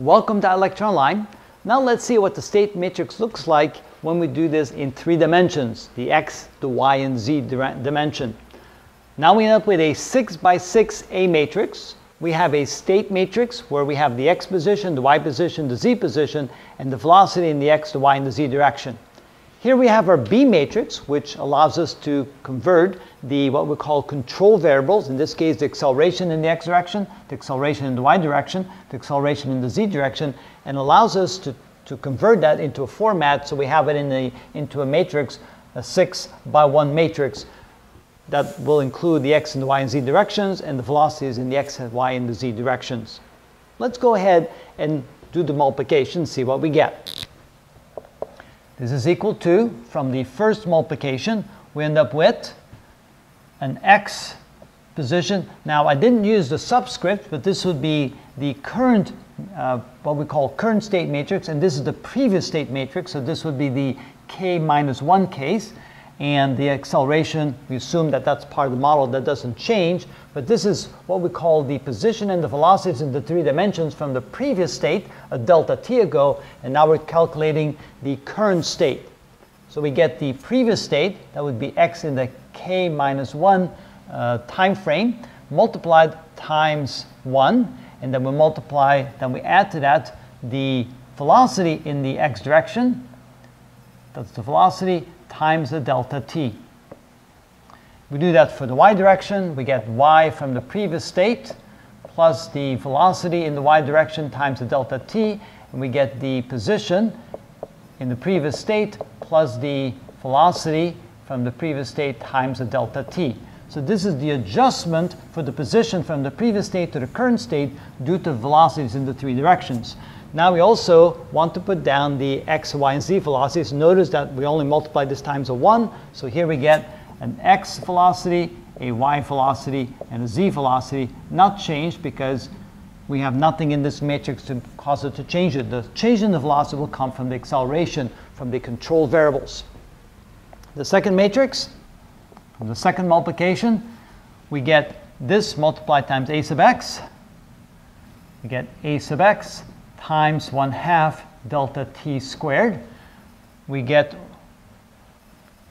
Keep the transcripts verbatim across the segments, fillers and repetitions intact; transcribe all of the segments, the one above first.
Welcome to ilectureonline. Now let's see what the state matrix looks like when we do this in three dimensions, the x, the y, and z dimension. Now we end up with a six by six A matrix. We have a state matrix where we have the x position, the y position, the z position, and the velocity in the x, the y, and the z direction. Here we have our B matrix, which allows us to convert the what we call control variables, in this case the acceleration in the x direction, the acceleration in the y direction, the acceleration in the z direction, and allows us to, to convert that into a format so we have it in a, into a matrix, a six by one matrix that will include the x and the y and z directions and the velocities in the x and y and the z directions. Let's go ahead and do the multiplication, see what we get. This is equal to, from the first multiplication, we end up with an x position. Now I didn't use the subscript, but this would be the current, uh, what we call current state matrix, and this is the previous state matrix, so this would be the k minus one case, and the acceleration, we assume that that's part of the model, that doesn't change, but this is what we call the position and the velocities in the three dimensions from the previous state, a delta t ago, and now we're calculating the current state. So we get the previous state, that would be x in the k minus one uh, time frame, multiplied times one, and then we multiply, then we add to that the velocity in the x direction, that's the velocity, times the delta t. We do that for the y direction, we get y from the previous state, plus the velocity in the y direction times the delta t, and we get the position in the previous state, plus the velocity from the previous state times the delta t. So this is the adjustment for the position from the previous state to the current state due to velocities in the three directions. Now we also want to put down the x, y, and z velocities. Notice that we only multiply this times a one. So here we get an x velocity, a y velocity, and a z velocity, not changed because we have nothing in this matrix to cause it to change it. The change in the velocity will come from the acceleration, from the control variables. The second matrix, from the second multiplication, we get this multiplied times a sub x. We get a sub x times one half delta t squared. We get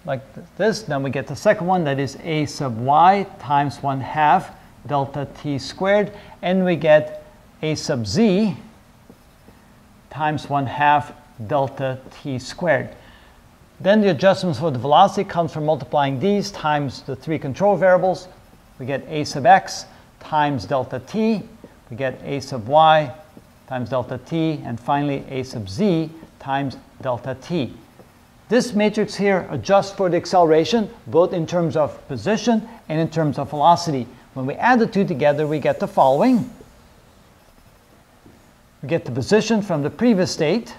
like this, then we get the second one, that is a sub y times one half delta t squared, and we get a sub z times one half delta t squared. Then the adjustments for the velocity comes from multiplying these times the three control variables. We get a sub x times delta t, we get a sub y times delta t, and finally a sub z times delta t. This matrix here adjusts for the acceleration, both in terms of position and in terms of velocity. When we add the two together, we get the following. We get the position from the previous state.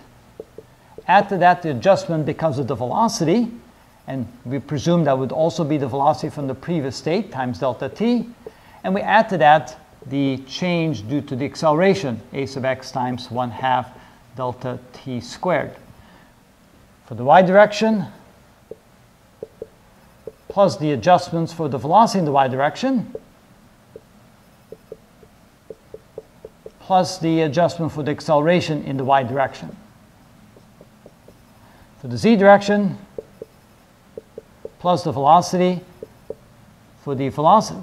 Add to that the adjustment because of the velocity, and we presume that would also be the velocity from the previous state times delta t, and we add to that the change due to the acceleration, a sub x times one half delta t squared. For the y direction, plus the adjustments for the velocity in the y direction, plus the adjustment for the acceleration in the y direction. For the z direction, plus the velocity for the velocity,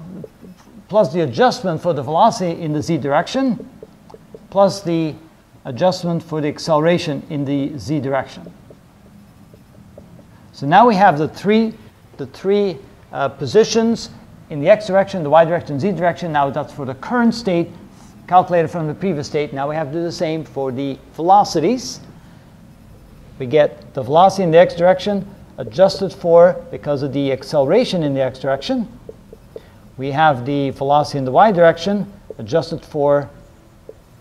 plus the adjustment for the velocity in the z direction, plus the adjustment for the acceleration in the z direction. So now we have the three, the three uh, positions in the x direction, the y direction, z direction. Now that's for the current state, calculated from the previous state. Now we have to do the same for the velocities. We get the velocity in the x direction adjusted for because of the acceleration in the x direction. We have the velocity in the y direction adjusted for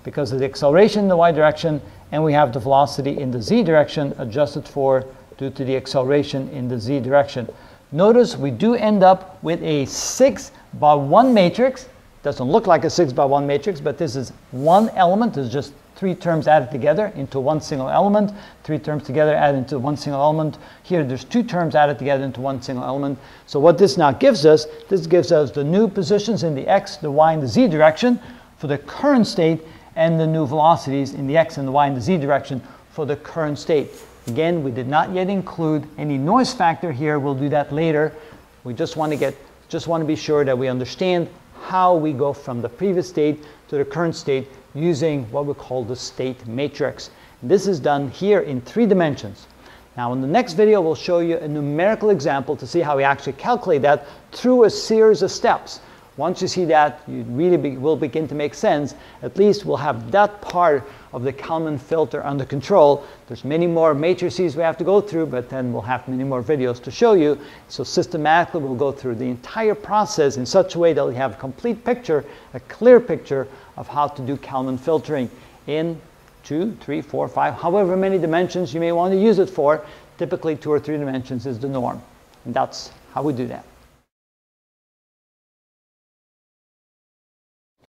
because of the acceleration in the y direction, and we have the velocity in the z direction adjusted for due to the acceleration in the z direction. Notice we do end up with a six by one matrix. Doesn't look like a six by one matrix, but this is one element. It's just three terms added together into one single element, three terms together added into one single element. Here there's two terms added together into one single element. So what this now gives us, this gives us the new positions in the x, the y, and the z direction for the current state, and the new velocities in the x and the y and the z direction for the current state. Again, we did not yet include any noise factor here. We'll do that later. We just want to get, just want to be sure that we understand how we go from the previous state to the current state using what we call the state matrix. This is done here in three dimensions. Now, in the next video, we'll show you a numerical example to see how we actually calculate that through a series of steps. Once you see that, you really be, will begin to make sense. At least we'll have that part of the Kalman filter under control. There's many more matrices we have to go through, but then we'll have many more videos to show you. So systematically, we'll go through the entire process in such a way that we have a complete picture, a clear picture of how to do Kalman filtering in two, three, four, five, however many dimensions you may want to use it for. Typically, two or three dimensions is the norm, and that's how we do that.